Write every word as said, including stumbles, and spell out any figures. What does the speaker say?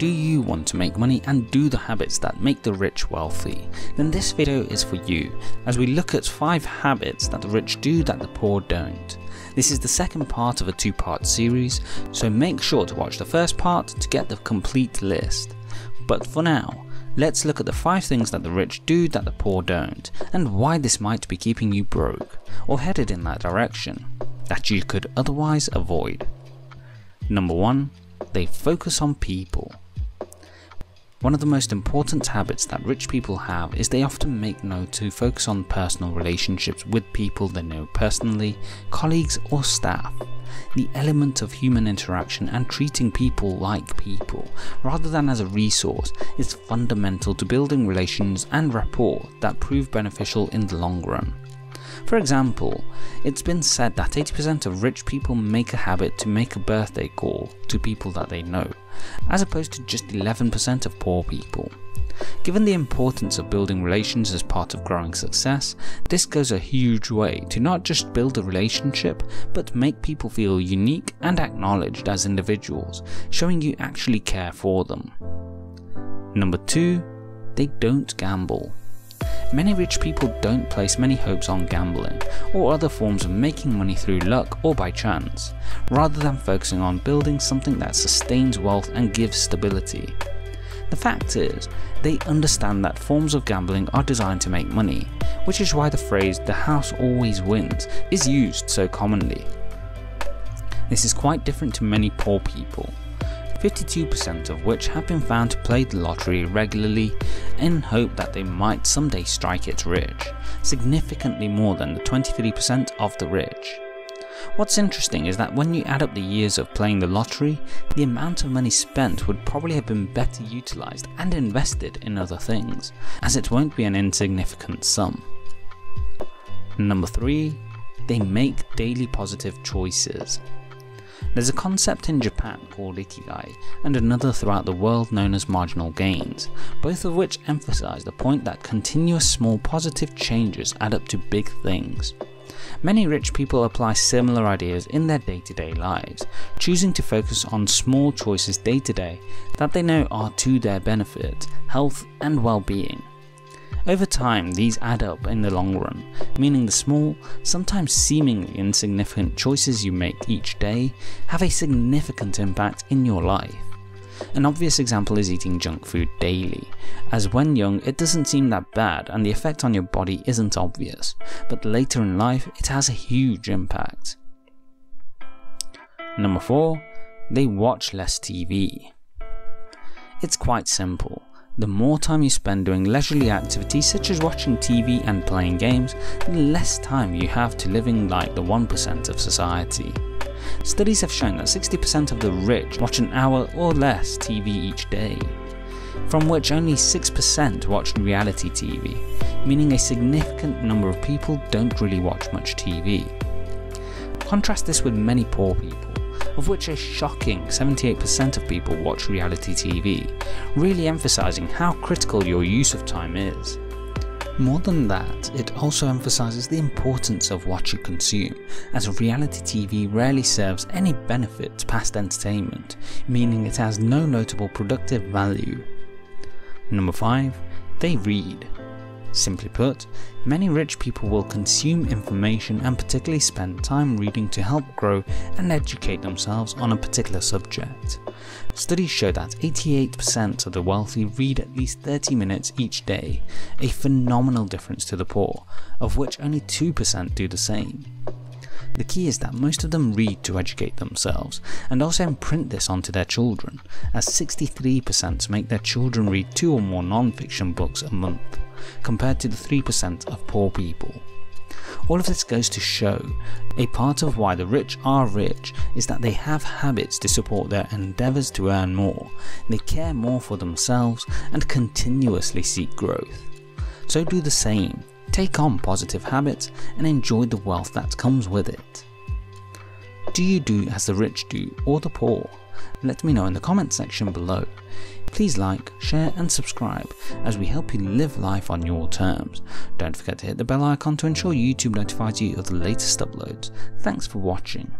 Do you want to make money and do the habits that make the rich wealthy? Then this video is for you, as we look at five habits that the rich do that the poor don't. This is the second part of a two-part series, so make sure to watch the first part to get the complete list. But for now, let's look at the five things that the rich do that the poor don't, and why this might be keeping you broke, or headed in that direction, that you could otherwise avoid. Number one. They focus on people. One of the most important habits that rich people have is they often make note to focus on personal relationships with people they know personally, colleagues or staff. The element of human interaction and treating people like people, rather than as a resource, is fundamental to building relations and rapport that prove beneficial in the long run. For example, it's been said that eighty percent of rich people make a habit to make a birthday call to people that they know, as opposed to just eleven percent of poor people. Given the importance of building relations as part of growing success, this goes a huge way to not just build a relationship, but make people feel unique and acknowledged as individuals, showing you actually care for them. Number two. They don't gamble. Many rich people don't place many hopes on gambling or other forms of making money through luck or by chance, rather than focusing on building something that sustains wealth and gives stability. The fact is, they understand that forms of gambling are designed to make money, which is why the phrase "the house always wins" is used so commonly. This is quite different to many poor people, fifty-two percent of which have been found to play the lottery regularly in hope that they might someday strike it rich, significantly more than the twenty-three percent of the rich. What's interesting is that when you add up the years of playing the lottery, the amount of money spent would probably have been better utilised and invested in other things, as it won't be an insignificant sum. Number three. They make daily positive choices. There's a concept in Japan called Ikigai, and another throughout the world known as marginal gains, both of which emphasize the point that continuous small positive changes add up to big things. Many rich people apply similar ideas in their day-to-day lives, choosing to focus on small choices day-to-day that they know are to their benefit, health and well-being. Over time, these add up in the long run, meaning the small, sometimes seemingly insignificant choices you make each day have a significant impact in your life. An obvious example is eating junk food daily, as when young it doesn't seem that bad and the effect on your body isn't obvious, but later in life it has a huge impact. Number four. They watch less T V. It's quite simple. The more time you spend doing leisurely activities such as watching T V and playing games, the less time you have to living like the one percent of society. Studies have shown that sixty percent of the rich watch an hour or less T V each day, from which only six percent watch reality T V, meaning a significant number of people don't really watch much T V. Contrast this with many poor people, of which a shocking seventy-eight percent of people watch reality T V, really emphasising how critical your use of time is. More than that, it also emphasises the importance of what you consume, as reality T V rarely serves any benefit past entertainment, meaning it has no notable productive value. Number five. They read. Simply put, many rich people will consume information and particularly spend time reading to help grow and educate themselves on a particular subject. Studies show that eighty-eight percent of the wealthy read at least thirty minutes each day, a phenomenal difference to the poor, of which only two percent do the same. The key is that most of them read to educate themselves, and also imprint this onto their children, as sixty-three percent make their children read two or more non-fiction books a month, compared to the three percent of poor people. All of this goes to show, a part of why the rich are rich is that they have habits to support their endeavours to earn more, they care more for themselves and continuously seek growth. So do the same, take on positive habits and enjoy the wealth that comes with it. Do you do as the rich do or the poor? Let me know in the comment section below. Please like, share and subscribe as we help you live life on your terms. Don't forget to hit the bell icon to ensure YouTube notifies you of the latest uploads. Thanks for watching.